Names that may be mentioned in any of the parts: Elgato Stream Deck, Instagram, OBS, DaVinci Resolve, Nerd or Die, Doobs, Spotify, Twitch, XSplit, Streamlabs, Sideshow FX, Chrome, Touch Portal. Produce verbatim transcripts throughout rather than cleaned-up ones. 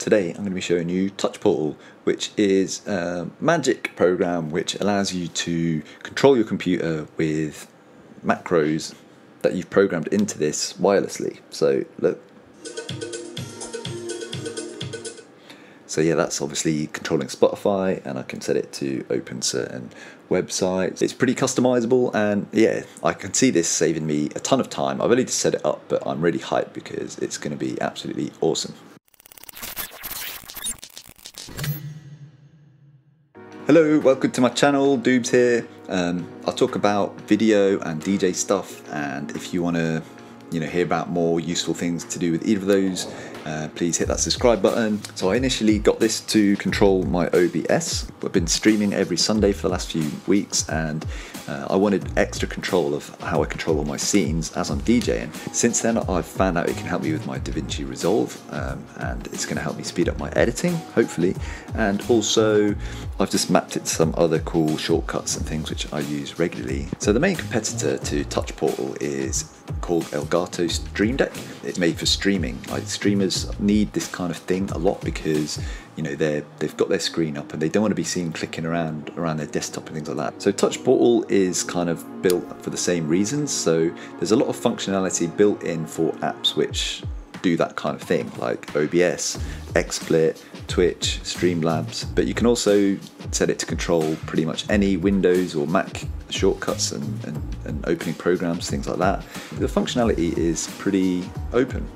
Today I'm going to be showing you Touch Portal, which is a magic program which allows you to control your computer with macros that you've programmed into this wirelessly. So look. So yeah, that's obviously controlling Spotify, and I can set it to open certain websites. It's pretty customizable, and yeah, I can see this saving me a ton of time. I've only just set it up, but I'm really hyped because it's going to be absolutely awesome. Hello, welcome to my channel, Doobs here. Um, I'll talk about video and D J stuff, and if you want to you know, hear about more useful things to do with either of those, uh, please hit that subscribe button. So I initially got this to control my O B S. I've been streaming every Sunday for the last few weeks, and uh, I wanted extra control of how I control all my scenes as I'm DJing. Since then, I've found out it can help me with my DaVinci Resolve, um, and it's going to help me speed up my editing, hopefully. And also, I've just mapped it to some other cool shortcuts and things which I use regularly. So the main competitor to Touch Portal is called Elgato Stream Deck. It's made for streaming. Like, streamers need this kind of thing a lot because you know they're they've got their screen up and they don't want to be seen clicking around around their desktop and things like that. So Touch Portal is kind of built for the same reasons. So there's a lot of functionality built in for apps which do that kind of thing, like O B S, XSplit, Twitch, Streamlabs, but you can also set it to control pretty much any Windows or Mac shortcuts and, and, and opening programs, things like that. The functionality is pretty open.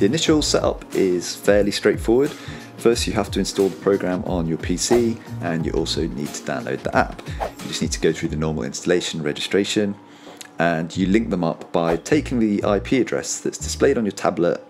The initial setup is fairly straightforward. First, you have to install the program on your P C, and you also need to download the app. You just need to go through the normal installation registration, and you link them up by taking the I P address that's displayed on your tablet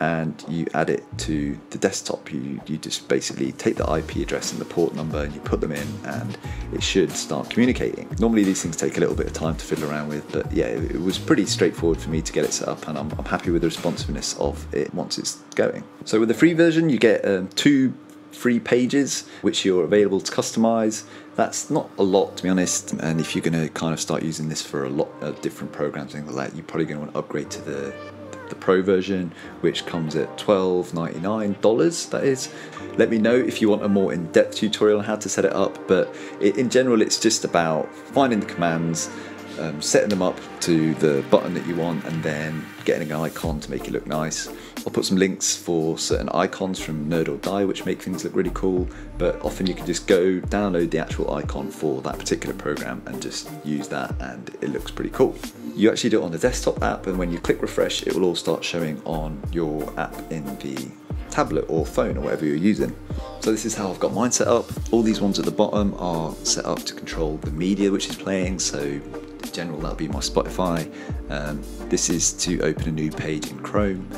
and you add it to the desktop. You, you just basically take the I P address and the port number and you put them in, and it should start communicating. Normally these things take a little bit of time to fiddle around with, but yeah, it was pretty straightforward for me to get it set up, and I'm, I'm happy with the responsiveness of it once it's going. So with the free version, you get um, two free pages which you're available to customize. That's not a lot, to be honest, and if you're gonna kind of start using this for a lot of different programs and things like that, you're probably gonna want to upgrade to the the pro version, which comes at twelve ninety-nine dollars, that is. Let me know if you want a more in-depth tutorial on how to set it up, but it, in general it's just about finding the commands, um, setting them up to the button that you want, and then getting an icon to make it look nice. I'll put some links for certain icons from Nerd or Die which make things look really cool, but often you can just go download the actual icon for that particular program and just use that, and it looks pretty cool. You actually do it on the desktop app, and when you click refresh it will all start showing on your app in the tablet or phone or whatever you're using. So this is how I've got mine set up. All these ones at the bottom are set up to control the media which is playing, so general, that'll be my Spotify. Um, this is to open a new page in Chrome,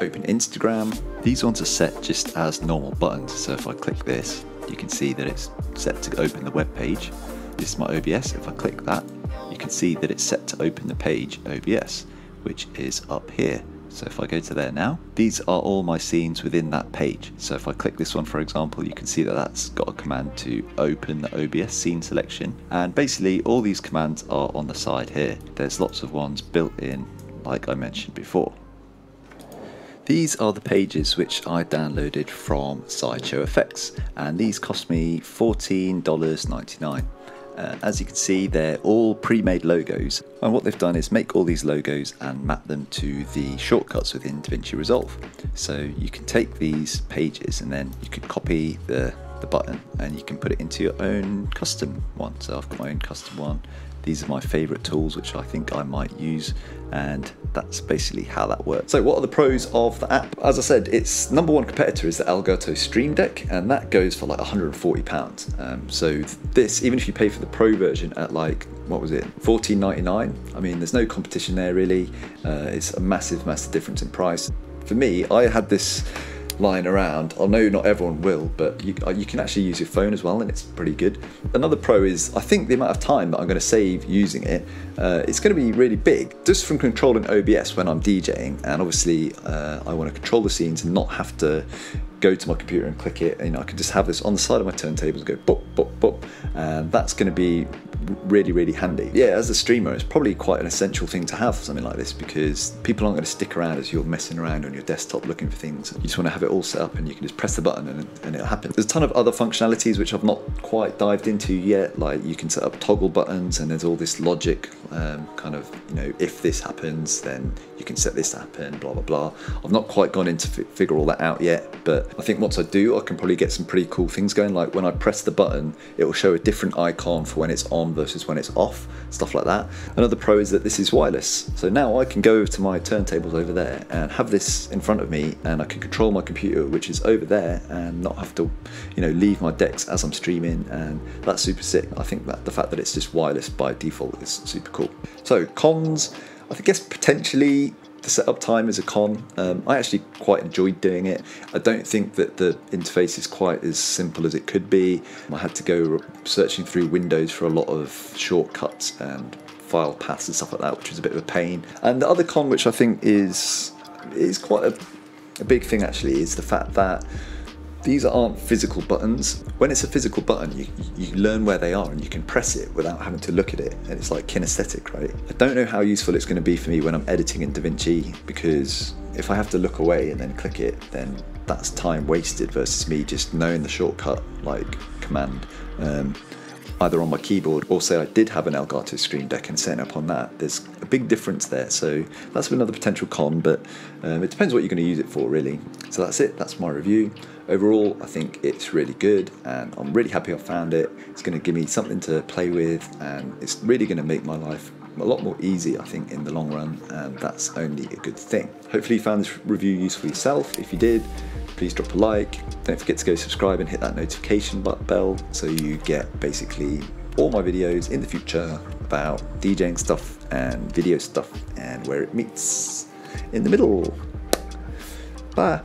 open Instagram. These ones are set just as normal buttons, so if I click this you can see that it's set to open the web page. This is my O B S. If I click that you can see that it's set to open the page O B S, which is up here. So if I go to there now, these are all my scenes within that page. So if I click this one, for example, you can see that that's got a command to open the O B S scene selection. And basically all these commands are on the side here. There's lots of ones built in, like I mentioned before. These are the pages which I downloaded from Sideshow F X, and these cost me fourteen ninety-nine. Uh, as you can see, they're all pre-made logos, and what they've done is make all these logos and map them to the shortcuts within DaVinci Resolve. So you can take these pages and then you can copy the, the button and you can put it into your own custom one. So I've got my own custom one. These are my favorite tools which I think I might use, and that's basically how that works. So what are the pros of the app? As I said, its number one competitor is the Elgato Stream Deck, and that goes for like one hundred and forty pounds. Um, so this, even if you pay for the pro version at like, what was it, fourteen ninety-nine, I mean, there's no competition there really. Uh, it's a massive, massive difference in price. For me, I had this lying around. I know not everyone will, but you, you can actually use your phone as well, and it's pretty good. Another pro is, I think, the amount of time that I'm going to save using it. Uh, it's going to be really big, just from controlling O B S when I'm DJing, and obviously uh, I want to control the scenes and not have to go to my computer and click it. And you know, I can just have this on the side of my turntable and go bop, bop, bop, and that's going to be really, really handy. Yeah, as a streamer, it's probably quite an essential thing to have something like this, because people aren't going to stick around as you're messing around on your desktop looking for things. You just want to have it all set up and you can just press the button and, and it'll happen. There's a ton of other functionalities which I've not quite dived into yet, like you can set up toggle buttons, and there's all this logic um, kind of, you know, if this happens, then you can set this to happen, blah, blah, blah. I've not quite gone in to figure all that out yet, but I think once I do, I can probably get some pretty cool things going. Like when I press the button, it will show a different icon for when it's on versus when it's off, stuff like that. Another pro is that this is wireless. So now I can go over to my turntables over there and have this in front of me, and I can control my computer, which is over there, and not have to, you know, leave my decks as I'm streaming, and that's super sick. I think that the fact that it's just wireless by default is super cool. So cons, I guess potentially the setup time is a con. Um, I actually quite enjoyed doing it. I don't think that the interface is quite as simple as it could be. I had to go searching through Windows for a lot of shortcuts and file paths and stuff like that, which was a bit of a pain. And the other con, which I think is, is quite a, a big thing actually, is the fact that these aren't physical buttons. When it's a physical button, you, you learn where they are and you can press it without having to look at it. And it's like kinesthetic, right? I don't know how useful it's gonna be for me when I'm editing in DaVinci, because if I have to look away and then click it, then that's time wasted versus me just knowing the shortcut, like command, um, either on my keyboard, or say I did have an Elgato Stream Deck and setting up on that. There's a big difference there. So that's another potential con, but um, it depends what you're gonna use it for, really. So that's it, that's my review. Overall, I think it's really good and I'm really happy I found it. It's going to give me something to play with, and it's really going to make my life a lot more easy, I think, in the long run, and that's only a good thing. Hopefully you found this review useful yourself. If you did, please drop a like. Don't forget to go subscribe and hit that notification bell so you get basically all my videos in the future about DJing stuff and video stuff and where it meets in the middle. Bye.